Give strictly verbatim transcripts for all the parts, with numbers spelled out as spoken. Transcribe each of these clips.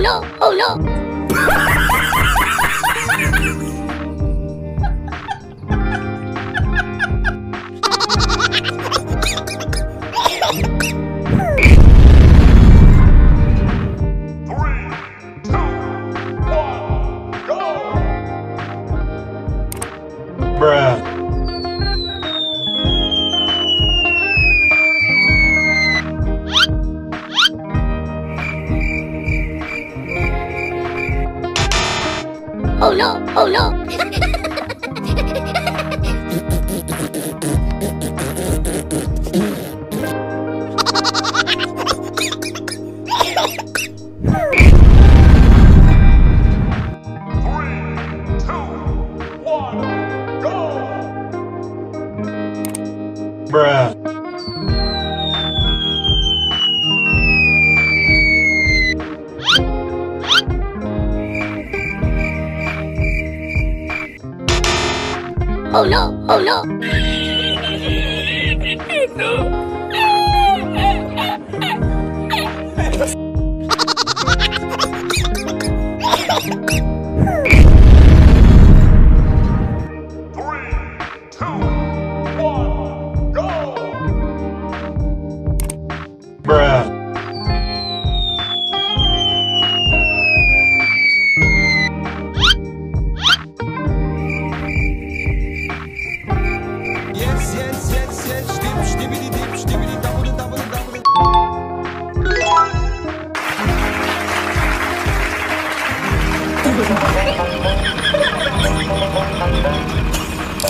no! Oh no! three, two, one, go! Bruh. Oh no, oh no. three, two, one, go! Bruh. Oh no, oh no. three, two, one, go! Bruh.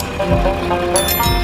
Thank you.